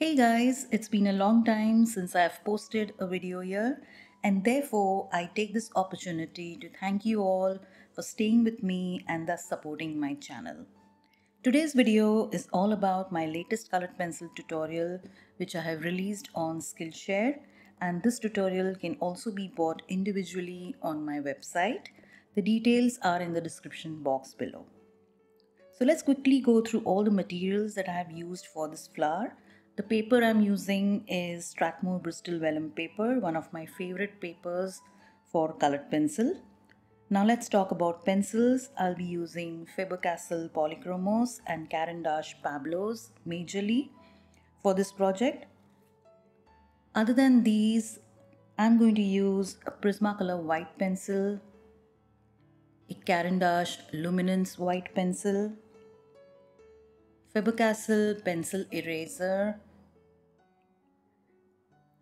Hey guys, it's been a long time since I've posted a video here, and therefore I take this opportunity to thank you all for staying with me and thus supporting my channel. Today's video is all about my latest colored pencil tutorial which I have released on Skillshare, and this tutorial can also be bought individually on my website. The details are in the description box below. So let's quickly go through all the materials that I have used for this flower. The paper I'm using is Strathmore Bristol Vellum paper, one of my favorite papers for colored pencil. Now let's talk about pencils. I'll be using Faber-Castell Polychromos and Caran d'Ache Pablos majorly for this project. Other than these, I'm going to use a Prismacolor white pencil, a Caran d'Ache Luminance white pencil, Faber-Castell pencil eraser,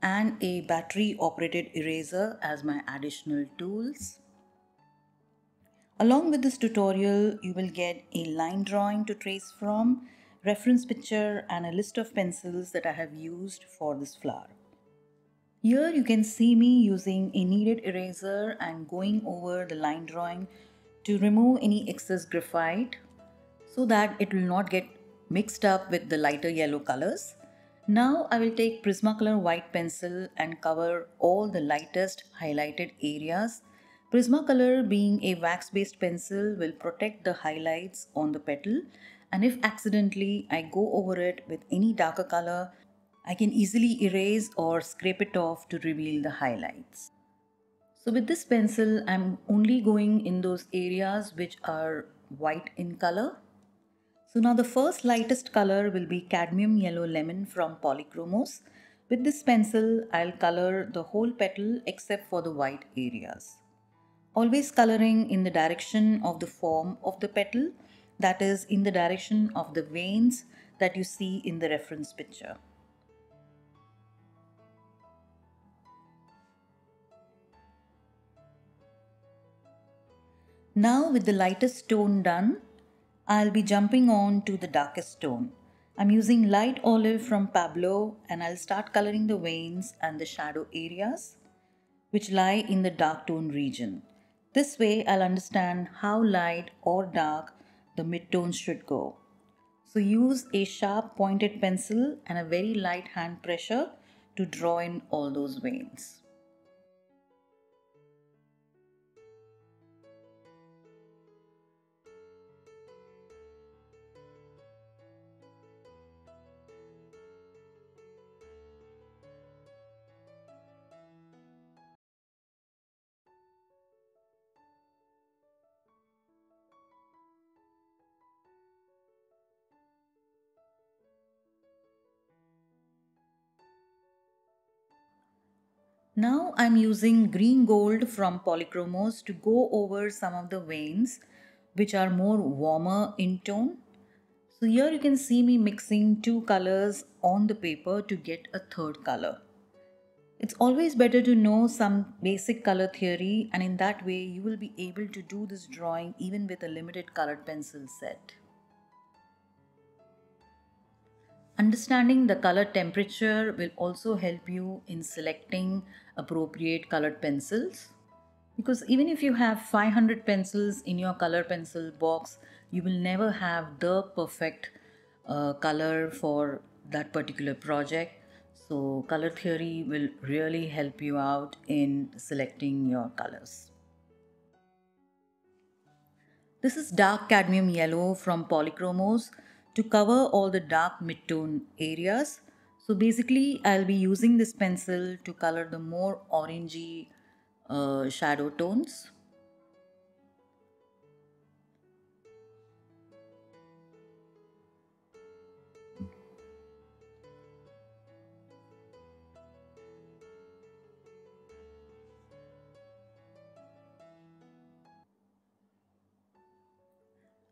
and a battery operated eraser as my additional tools. Along with this tutorial, you will get a line drawing to trace from, reference picture, and a list of pencils that I have used for this flower. Here you can see me using a kneaded eraser and going over the line drawing to remove any excess graphite so that it will not get mixed up with the lighter yellow colors. Now I will take Prismacolor white pencil and cover all the lightest highlighted areas. Prismacolor, being a wax-based pencil, will protect the highlights on the petal, and if accidentally I go over it with any darker color, I can easily erase or scrape it off to reveal the highlights. So with this pencil, I'm only going in those areas which are white in color. So now the first lightest color will be Cadmium Yellow Lemon from Polychromos. With this pencil, I'll color the whole petal except for the white areas. Always coloring in the direction of the form of the petal, that is in the direction of the veins that you see in the reference picture. Now with the lightest tone done, I'll be jumping on to the darkest tone. I'm using Light Olive from Pablo, and I'll start coloring the veins and the shadow areas which lie in the dark tone region. This way I'll understand how light or dark the midtones should go. So use a sharp pointed pencil and a very light hand pressure to draw in all those veins. Now I'm using Green Gold from Polychromos to go over some of the veins which are more warmer in tone. So here you can see me mixing two colors on the paper to get a third color. It's always better to know some basic color theory, and in that way you will be able to do this drawing even with a limited colored pencil set. Understanding the color temperature will also help you in selecting appropriate colored pencils, because even if you have 500 pencils in your color pencil box, you will never have the perfect color for that particular project. So color theory will really help you out in selecting your colors. This is Dark Cadmium Yellow from Polychromos to cover all the dark mid-tone areas. So basically I'll be using this pencil to color the more orangey shadow tones.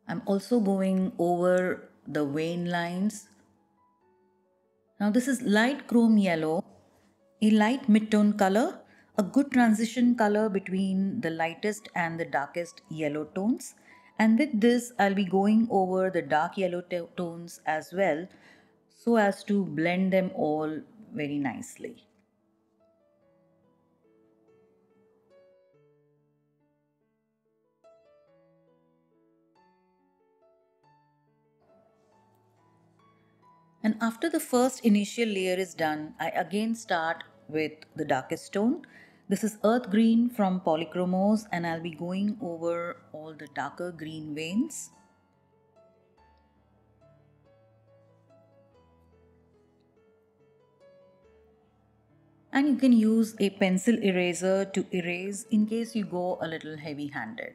I'm also going over the vein lines. Now this is Light Chrome Yellow, a light mid-tone color, a good transition color between the lightest and the darkest yellow tones, and with this I'll be going over the dark yellow tones as well so as to blend them all very nicely. And after the first initial layer is done, I again start with the darkest stone. This is Earth Green from Polychromos, and I'll be going over all the darker green veins. And you can use a pencil eraser to erase in case you go a little heavy-handed.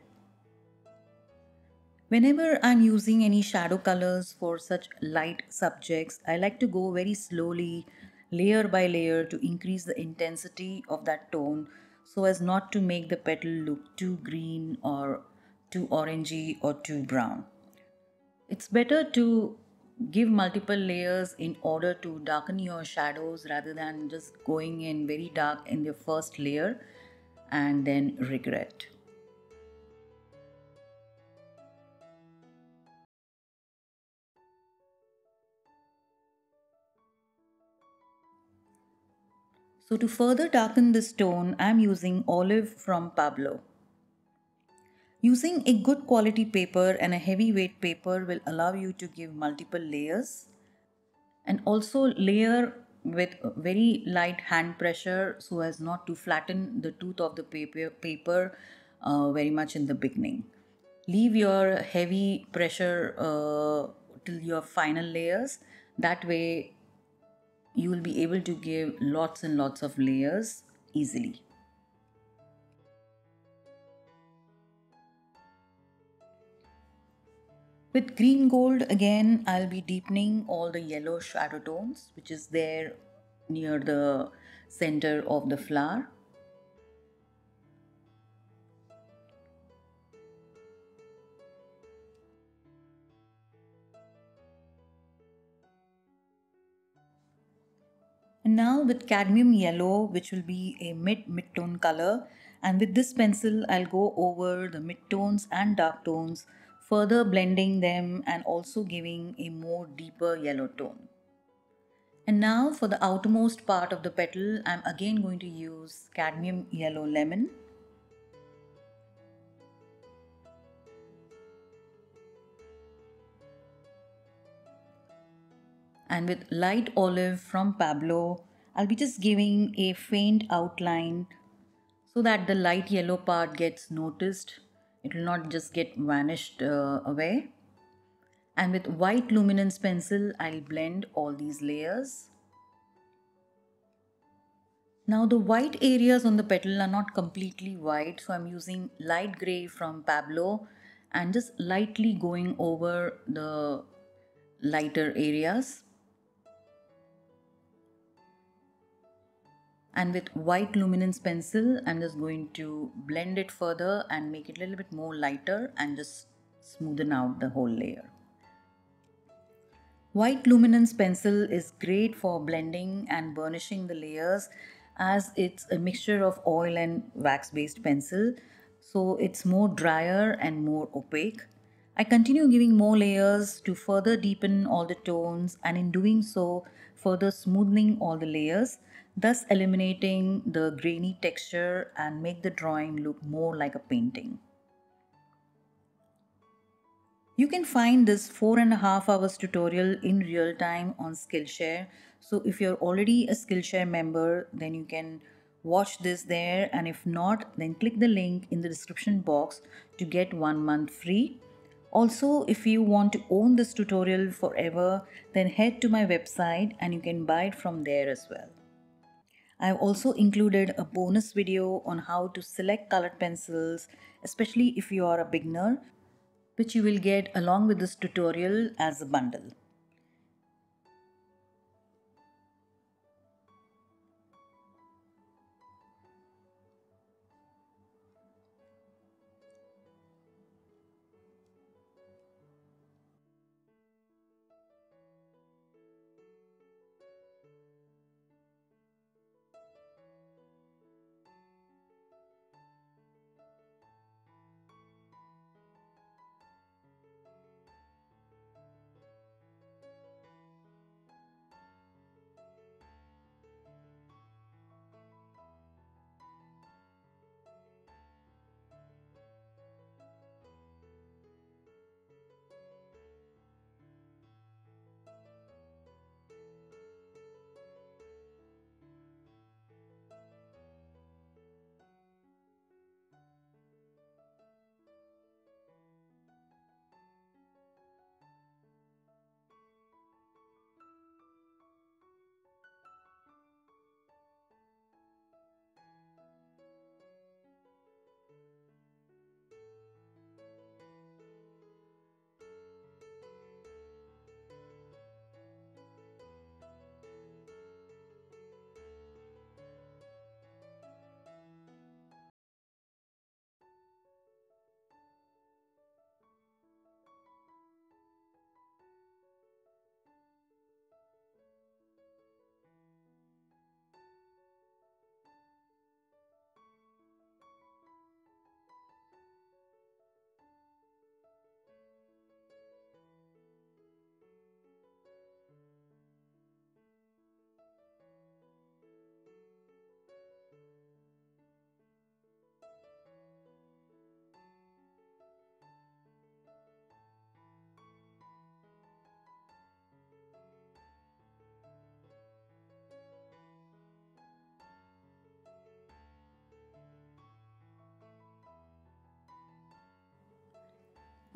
Whenever I'm using any shadow colors for such light subjects, I like to go very slowly, layer by layer, to increase the intensity of that tone so as not to make the petal look too green or too orangey or too brown. It's better to give multiple layers in order to darken your shadows rather than just going in very dark in the first layer and then regret. So to further darken this tone, I am using olive from Pablo. Using a good quality paper and a heavyweight paper will allow you to give multiple layers, and also layer with very light hand pressure so as not to flatten the tooth of the paper very much in the beginning. Leave your heavy pressure till your final layers. That way you will be able to give lots and lots of layers easily. With green gold again, I'll be deepening all the yellow shadow tones which is there near the center of the flower. Now with cadmium yellow, which will be a mid-tone color, and with this pencil I'll go over the mid-tones and dark tones, further blending them and also giving a more deeper yellow tone. And now for the outermost part of the petal, I'm again going to use cadmium yellow lemon. And with light olive from Pablo, I'll be just giving a faint outline so that the light yellow part gets noticed. It will not just get vanished away. And with white luminance pencil, I'll blend all these layers. Now the white areas on the petal are not completely white, so I'm using light gray from Pablo and just lightly going over the lighter areas. And with white luminance pencil, I'm just going to blend it further and make it a little bit more lighter and just smoothen out the whole layer. White luminance pencil is great for blending and burnishing the layers, as it's a mixture of oil and wax based pencil, so it's more drier and more opaque. I continue giving more layers to further deepen all the tones, and in doing so further smoothing all the layers, thus eliminating the grainy texture and make the drawing look more like a painting. You can find this 4.5 hours tutorial in real time on Skillshare. So if you're already a Skillshare member, then you can watch this there, and if not, then click the link in the description box to get 1 month free. Also, if you want to own this tutorial forever, then head to my website and you can buy it from there as well. I've also included a bonus video on how to select colored pencils, especially if you are a beginner, which you will get along with this tutorial as a bundle.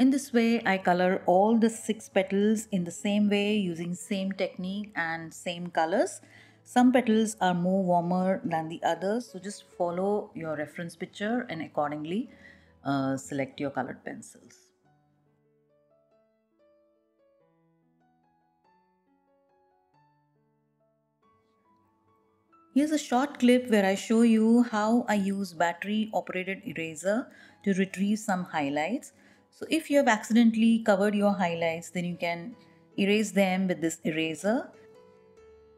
In this way, I color all the 6 petals in the same way using same technique and same colors. Some petals are more warmer than the others, so just follow your reference picture and accordingly select your colored pencils. Here's a short clip where I show you how I use battery operated eraser to retrieve some highlights. So if you have accidentally covered your highlights, then you can erase them with this eraser.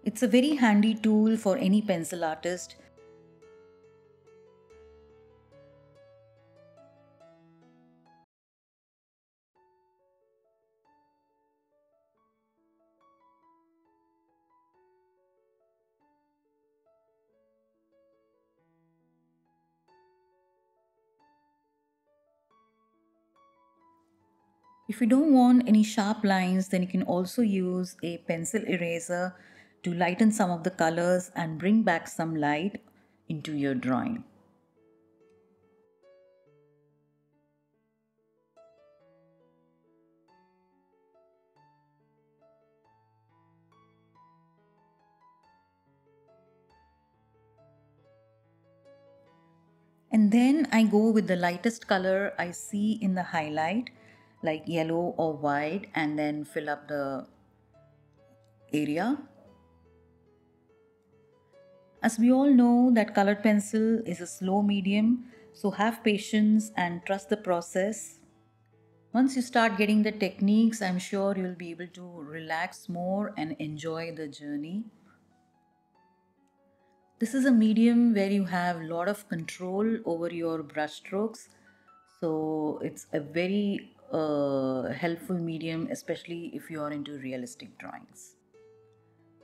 It's a very handy tool for any pencil artist. If you don't want any sharp lines, then you can also use a pencil eraser to lighten some of the colors and bring back some light into your drawing. And then I go with the lightest color I see in the highlight, like yellow or white, and then fill up the area. As we all know that colored pencil is a slow medium, so have patience and trust the process. Once you start getting the techniques, I'm sure you'll be able to relax more and enjoy the journey. This is a medium where you have a lot of control over your brush strokes, so it's a very helpful medium, especially if you are into realistic drawings.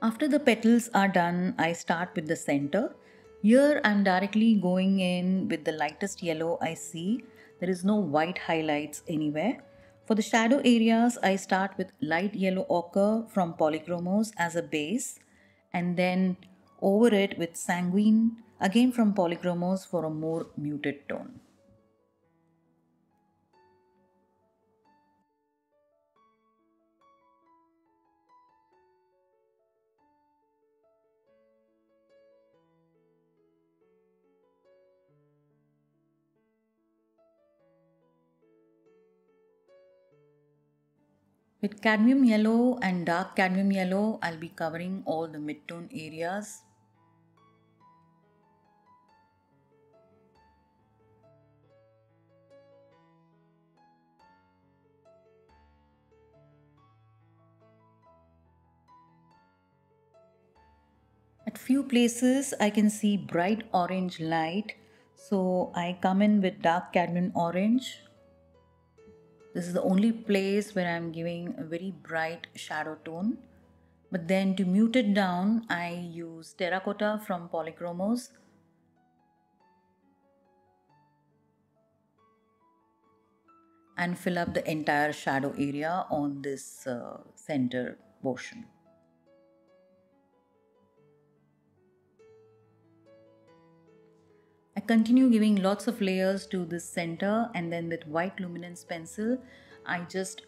After the petals are done, I start with the center. Here I'm directly going in with the lightest yellow I see. There is no white highlights anywhere. For the shadow areas, I start with light yellow ochre from Polychromos as a base, and then over it with sanguine again from Polychromos for a more muted tone. With cadmium yellow and dark cadmium yellow, I'll be covering all the mid-tone areas. At few places, I can see bright orange light, so I come in with dark cadmium orange. This is the only place where I'm giving a very bright shadow tone. But then to mute it down, I use terracotta from Polychromos. And fill up the entire shadow area on this center portion. I continue giving lots of layers to this center, and then with white luminance pencil I just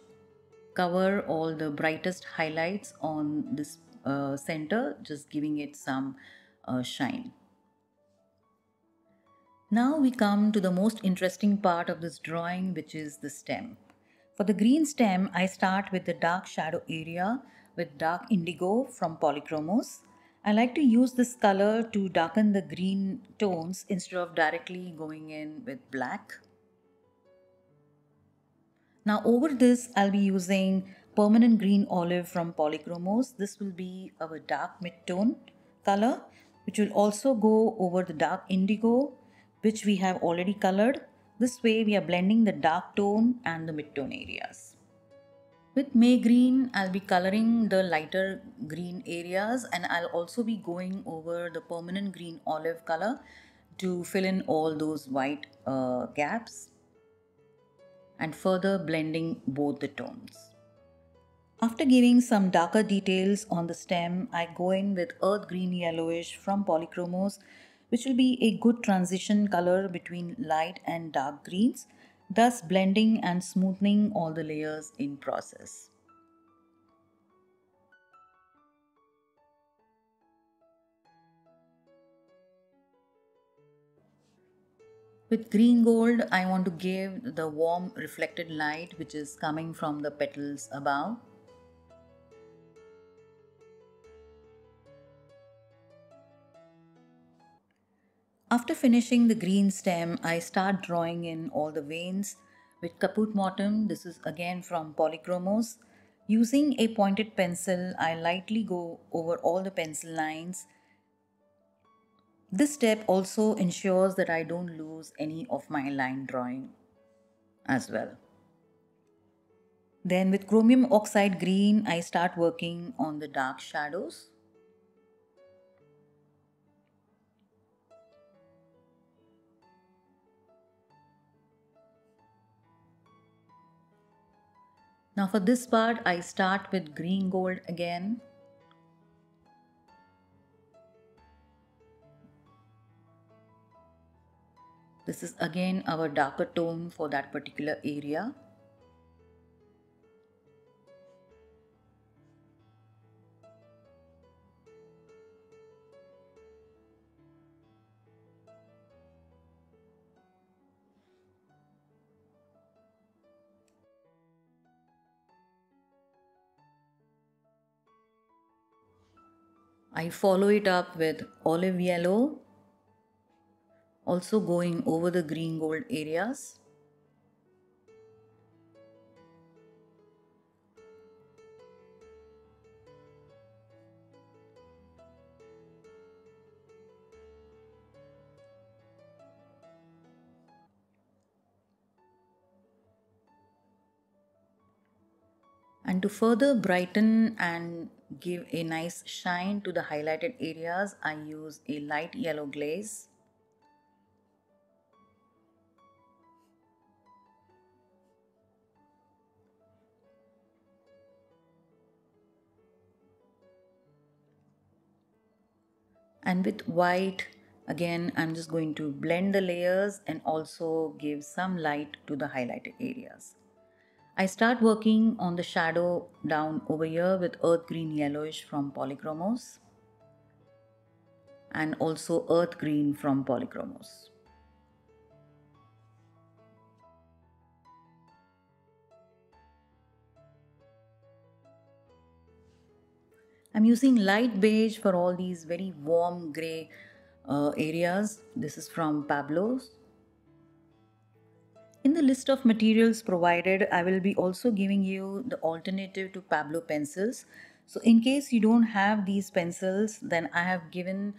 cover all the brightest highlights on this center, just giving it some shine. Now we come to the most interesting part of this drawing, which is the stem. For the green stem, I start with the dark shadow area with dark indigo from Polychromos. I like to use this color to darken the green tones instead of directly going in with black. Now over this, I'll be using permanent green olive from Polychromos. This will be our dark mid-tone color, which will also go over the dark indigo, which we have already colored. This way we are blending the dark tone and the mid-tone areas. With May Green, I'll be coloring the lighter green areas, and I'll also be going over the permanent green olive color to fill in all those white gaps and further blending both the tones. After giving some darker details on the stem, I go in with Earth Green Yellowish from Polychromos, which will be a good transition color between light and dark greens. thus blending and smoothing all the layers in process. With green gold, I want to give the warm reflected light which is coming from the petals above. After finishing the green stem, I start drawing in all the veins with Caput Mortem. This is again from Polychromos. Using a pointed pencil, I lightly go over all the pencil lines. This step also ensures that I don't lose any of my line drawing as well. Then with Chromium Oxide Green, I start working on the dark shadows. Now for this part, I start with green gold again. This is again our darker tone for that particular area. I follow it up with olive yellow, also going over the green gold areas. And to further brighten and give a nice shine to the highlighted areas, I use a light yellow glaze. And with white, again, I'm just going to blend the layers and also give some light to the highlighted areas. I start working on the shadow down over here with Earth Green Yellowish from Polychromos and also Earth Green from Polychromos. I'm using light beige for all these very warm grey areas. This is from Pablo's. In the list of materials provided, I will be also giving you the alternative to Pablo pencils. So in case you don't have these pencils, then I have given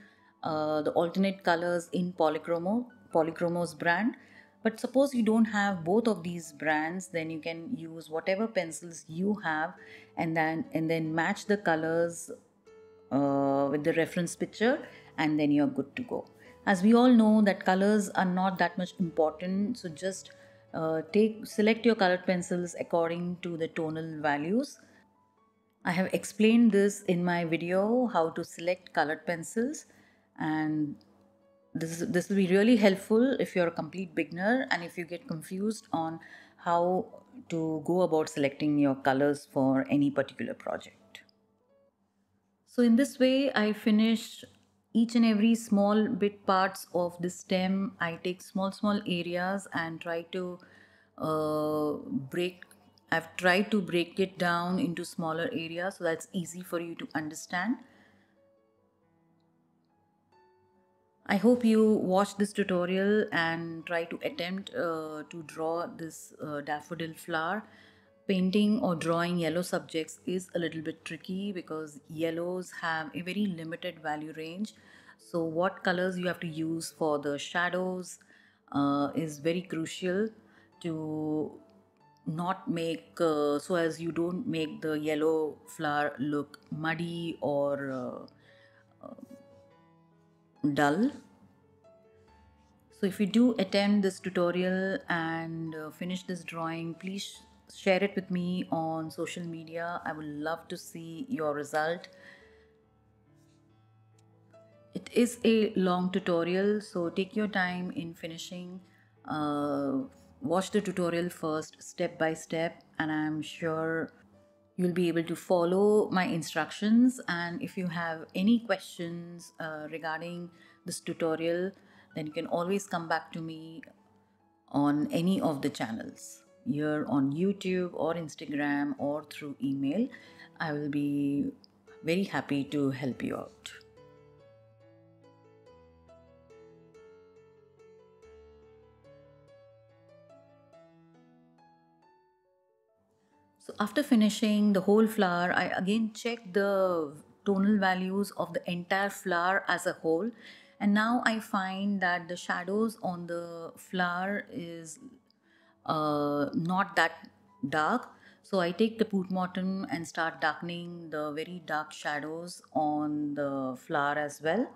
the alternate colors in Polychromos brand. But suppose you don't have both of these brands, then you can use whatever pencils you have and then match the colors with the reference picture, and then you're good to go. As we all know that colors are not that much important, so just select your colored pencils according to the tonal values. I have explained this in my video how to select colored pencils, and this will be really helpful if you're a complete beginner and if you get confused on how to go about selecting your colors for any particular project. So in this way I finish each and every small bit parts of the stem. I take small areas and try to break it down into smaller areas so that's easy for you to understand. I hope you watch this tutorial and try to attempt to draw this daffodil flower. Painting or drawing yellow subjects is a little bit tricky because yellows have a very limited value range. So what colors you have to use for the shadows is very crucial to not make so as you don't make the yellow flower look muddy or dull. So if you do attempt this tutorial and finish this drawing, please share it with me on social media. I would love to see your result. It is a long tutorial, so take your time in finishing watch the tutorial first, step by step, and I'm sure you'll be able to follow my instructions. And if you have any questions regarding this tutorial, then you can always come back to me on any of the channels, here on YouTube or Instagram or through email. I will be very happy to help you out. So after finishing the whole flower, I again check the tonal values of the entire flower as a whole, and now I find that the shadows on the flower is not that dark. So I take the Caput Mortem and start darkening the very dark shadows on the flower as well.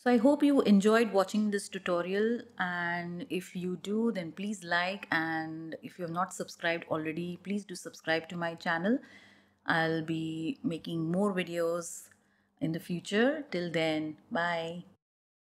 So I hope you enjoyed watching this tutorial, and if you do, then please like, and if you have not subscribed already, please do subscribe to my channel. I'll be making more videos in the future. Till then, bye.